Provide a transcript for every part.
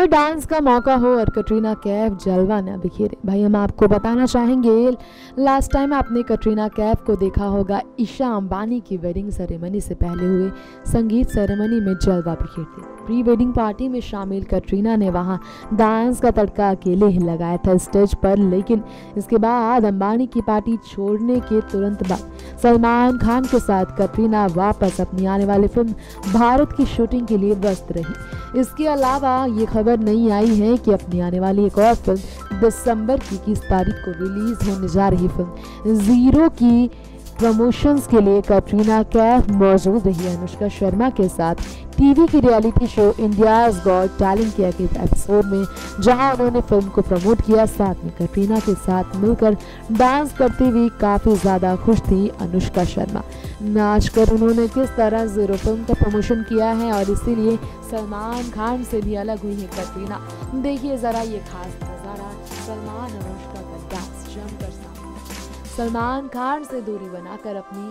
कोई डांस का मौका हो और कटरीना कैफ जलवा ना बिखेरे। भाई हम आपको बताना चाहेंगे, लास्ट टाइम आपने कटरीना कैफ को देखा होगा ईशा अंबानी की वेडिंग सेरेमनी से पहले हुए संगीत सेरेमनी में जलवा बिखेरती। प्री वेडिंग पार्टी में शामिल कटरीना ने वहां डांस का तड़का अकेले ही लगाया था स्टेज पर, लेकिन इसके बाद अंबानी की पार्टी छोड़ने के तुरंत बाद सलमान खान के साथ कटरीना वापस अपनी आने वाली फिल्म भारत की शूटिंग के लिए व्यस्त रही। इसके अलावा ये खबर नहीं आई है कि अपनी आने वाली एक और फिल्म दिसंबर की 21 तारीख को रिलीज होने जा रही फिल्म जीरो की प्रमोशंस के लिए कटरीना कैफ मौजूद रही। अनुष्का शर्मा के साथ टीवी की reality show India's got talent के एक एपिसोड में जहां उन्होंने फिल्म को प्रमोट किया, साथ में कटरीना के साथ मिलकर डांस करती हुई काफ़ी ज़्यादा खुश थी अनुष्का शर्मा। नाचकर उन्होंने किस तरह जीरो फिल्म का प्रमोशन किया है और इसीलिए सलमान खान से भी अलग हुई है कटरीना। देखिए ज़रा ये खास नज़ारा सलमान अनुष्का का डांस जमकर सामने। सलमान खान से दूरी बनाकर अपनी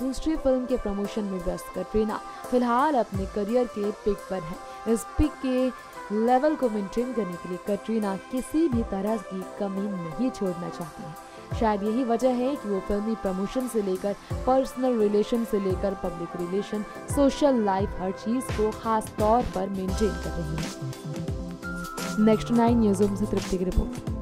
दूसरी फिल्म के प्रमोशन में व्यस्त कटरीना फिलहाल अपने करियर के पिक पर है। इस पिक के लेवल को मेंटेन करने के लिए कटरीना किसी भी तरह की कमी नहीं छोड़ना चाहती है। शायद यही वजह है कि वो फिल्मी प्रमोशन से लेकर पर्सनल रिलेशन से लेकर पब्लिक रिलेशन, सोशल लाइफ, हर चीज़ को खास तौर पर मेंटेन कर रही है। नेक्स्ट 9 न्यूज़ से तृप्ति की रिपोर्ट।